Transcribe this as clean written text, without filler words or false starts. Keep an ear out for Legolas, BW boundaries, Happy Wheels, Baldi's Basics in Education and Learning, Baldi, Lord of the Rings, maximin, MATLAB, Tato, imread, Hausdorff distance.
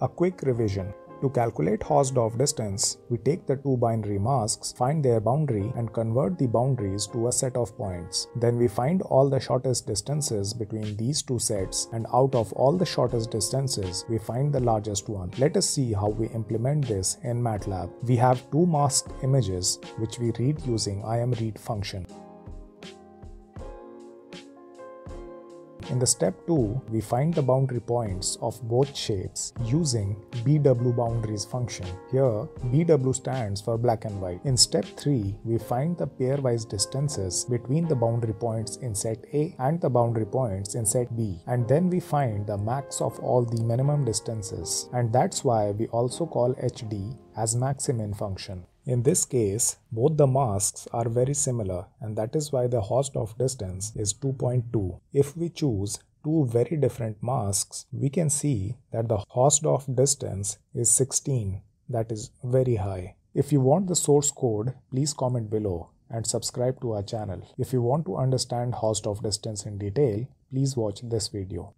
A quick revision. To calculate Hausdorff distance, we take the two binary masks, find their boundary and convert the boundaries to a set of points. Then we find all the shortest distances between these two sets, and out of all the shortest distances, we find the largest one. Let us see how we implement this in MATLAB. We have two masked images which we read using imread function. In the step 2, we find the boundary points of both shapes using BW boundaries function. Here, BW stands for black and white. In step 3, we find the pairwise distances between the boundary points in set A and the boundary points in set B. And then we find the max of all the minimum distances. And that's why we also call HD as maximin function. In this case, both the masks are very similar, and that is why the Hausdorff distance is 2.2. If we choose two very different masks, we can see that the Hausdorff distance is 16. That is very high. If you want the source code, please comment below and subscribe to our channel. If you want to understand Hausdorff distance in detail, please watch this video.